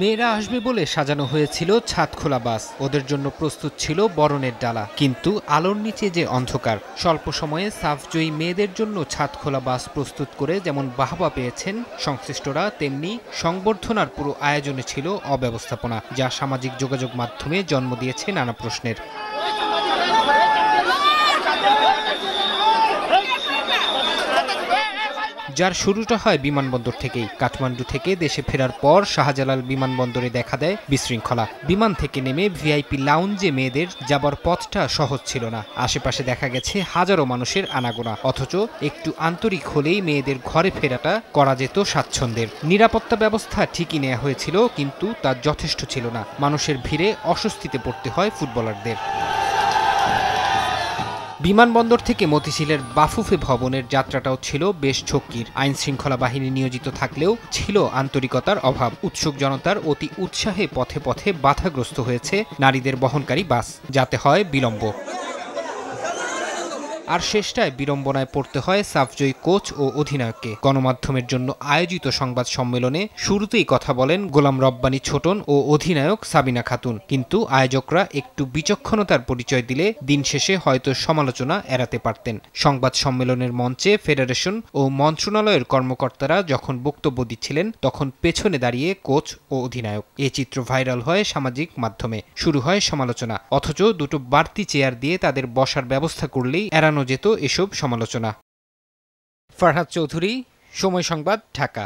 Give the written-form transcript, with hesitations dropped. মেয়েরা আসবে বলে সাজানো হয়েছিল ছাদ খোলা বাস। ওদের জন্য প্রস্তুত ছিল বরণের ডালা, কিন্তু আলোর নিচে যে অন্ধকার। স্বল্প সময়ে সাফ জয়ী মেয়েদের জন্য ছাদ খোলা বাস প্রস্তুত করে যেমন বাহবা পেয়েছেন সংশ্লিষ্টরা, তেমনি সংবর্ধনার পুরো আয়োজনে ছিল অব্যবস্থাপনা, যা সামাজিক যোগাযোগ মাধ্যমে জন্ম দিয়েছে নানা প্রশ্নের। যার শুরুটা হয় বিমানবন্দর থেকেই। কাঠমান্ডু থেকে দেশে ফেরার পর শাহজালাল বিমানবন্দরে দেখা দেয় বিশৃঙ্খলা। বিমান থেকে নেমে ভিআইপি লাউঞ্জে মেয়েদের যাবার পথটা সহজ ছিল না। আশেপাশে দেখা গেছে হাজারো মানুষের আনাগোনা, অথচ একটু আন্তরিক হলেই মেয়েদের ঘরে ফেরাটা করা যেত স্বাচ্ছন্দ্যের। নিরাপত্তা ব্যবস্থা ঠিকই নেওয়া হয়েছিল, কিন্তু তা যথেষ্ট ছিল না। মানুষের ভিড়ে অস্বস্তিতে পড়তে হয় ফুটবলারদের। বিমানবন্দর থেকে মতিঝিলের বাফুফে ভবনের যাত্রাটাও ছিল বেশ ঝক্কির। আইন শৃঙ্খলা বাহিনী নিয়োজিত থাকলেও ছিল আন্তরিকতার অভাব। উৎসুক জনতার অতি উৎসাহে পথে পথে বাধাগ্রস্ত হয়েছে নারীদের বহনকারী বাস, যাতে হয় বিলম্ব। আর শেষটায় বিড়ম্বনায় পড়তে হয় সাফজয়ী কোচ ও অধিনায়ককে। গণমাধ্যমের জন্য আয়োজিত সংবাদ সম্মেলনে শুরুতেই কথা বলেন গোলাম রব্বানী ছোটন ও অধিনায়ক সাবিনা খাতুন, কিন্তু আয়োজকরা একটু বিচক্ষণতার পরিচয় দিলে দিন শেষে হয়তো সমালোচনা এড়াতে পারতেন। সংবাদ সম্মেলনের মঞ্চে ফেডারেশন ও মন্ত্রণালয়ের কর্মকর্তারা যখন বক্তব্য দিচ্ছিলেন, তখন পেছনে দাঁড়িয়ে কোচ ও অধিনায়ক। এ চিত্র ভাইরাল হয় সামাজিক মাধ্যমে, শুরু হয় সমালোচনা। অথচ দুটো বাড়তি চেয়ার দিয়ে তাদের বসার ব্যবস্থা করলেই এড়ানো যেত এসব সমালোচনা। ফারহাদ চৌধুরী, সময় সংবাদ, ঢাকা।